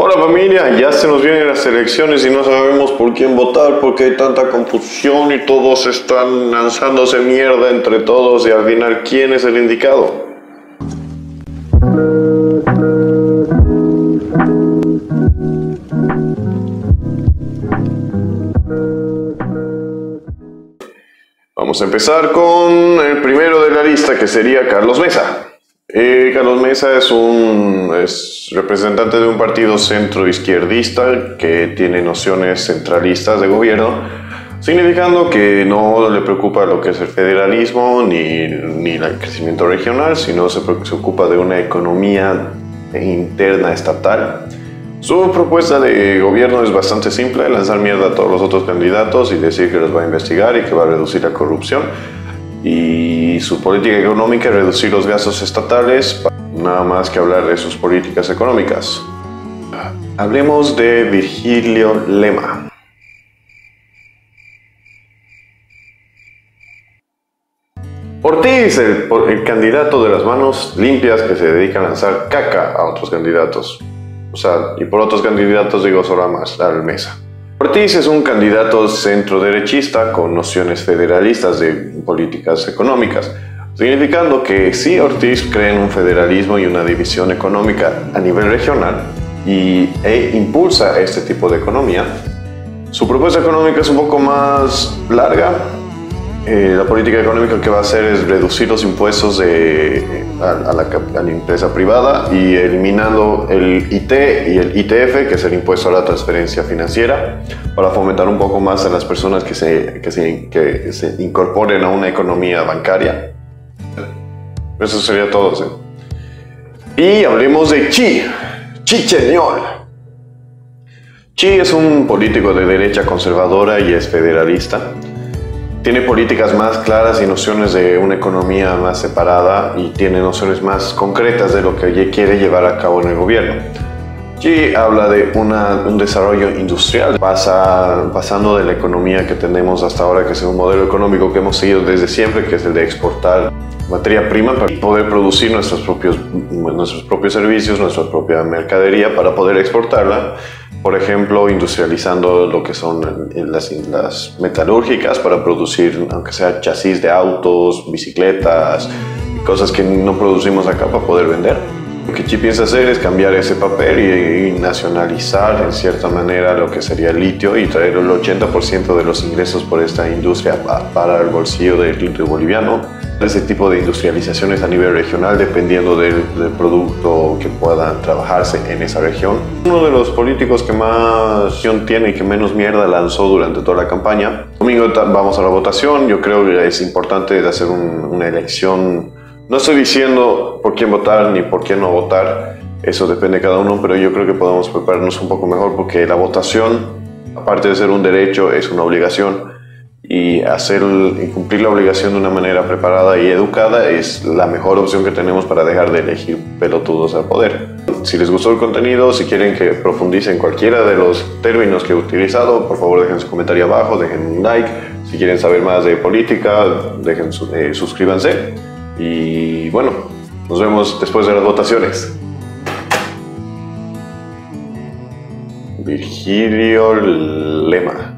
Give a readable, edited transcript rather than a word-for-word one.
Hola familia, ya se nos vienen las elecciones y no sabemos por quién votar porque hay tanta confusión y todos están lanzándose mierda entre todos y al final quién es el indicado. Vamos a empezar con el primero de la lista, que sería Carlos Mesa. Carlos Mesa es representante de un partido centroizquierdista que tiene nociones centralistas de gobierno, significando que no le preocupa lo que es el federalismo ni el crecimiento regional, sino se ocupa de una economía interna estatal. Su propuesta de gobierno es bastante simple: lanzar mierda a todos los otros candidatos y decir que los va a investigar y que va a reducir la corrupción. Y su política económica es reducir los gastos estatales, nada más que hablar de sus políticas económicas. Hablemos de Virgilio Lema. Ortiz, el candidato de las manos limpias que se dedica a lanzar caca a otros candidatos. O sea, y por otros candidatos digo solo al Mesa. Ortiz es un candidato centroderechista con nociones federalistas de políticas económicas, significando que sí, Ortiz cree en un federalismo y una división económica a nivel regional e impulsa este tipo de economía. Su propuesta económica es un poco más larga. La política económica que va a hacer es reducir los impuestos a la empresa privada y eliminando el IT y el ITF, que es el impuesto a la transferencia financiera, para fomentar un poco más a las personas que se incorporen a una economía bancaria. Eso sería todo, ¿sí? Y hablemos de Chi, Chicheñol. Chi es un político de derecha conservadora y es federalista. Tiene políticas más claras y nociones de una economía más separada y tiene nociones más concretas de lo que quiere llevar a cabo en el gobierno. Chi habla de un desarrollo industrial, pasando de la economía que tenemos hasta ahora, que es un modelo económico que hemos seguido desde siempre, que es el de exportar materia prima para poder producir nuestros propios servicios, nuestra propia mercadería para poder exportarla. Por ejemplo, industrializando lo que son las metalúrgicas para producir, aunque sea chasis de autos, bicicletas, cosas que no producimos acá para poder vender. Lo que Chi piensa hacer es cambiar ese papel y nacionalizar en cierta manera lo que sería el litio y traer el 80% de los ingresos por esta industria para el bolsillo del litio boliviano. Ese tipo de industrializaciones a nivel regional, dependiendo del producto que pueda trabajarse en esa región. Uno de los políticos que más acción tiene y que menos mierda lanzó durante toda la campaña. Domingo vamos a la votación. Yo creo que es importante hacer una elección. No estoy diciendo por quién votar ni por quién no votar, eso depende de cada uno, pero yo creo que podemos prepararnos un poco mejor porque la votación, aparte de ser un derecho, es una obligación. Y cumplir la obligación de una manera preparada y educada es la mejor opción que tenemos para dejar de elegir pelotudos al poder. Si les gustó el contenido, si quieren que profundice en cualquiera de los términos que he utilizado, por favor dejen su comentario abajo, dejen un like. Si quieren saber más de política, suscríbanse. Y bueno, nos vemos después de las votaciones. Virgilio Lema.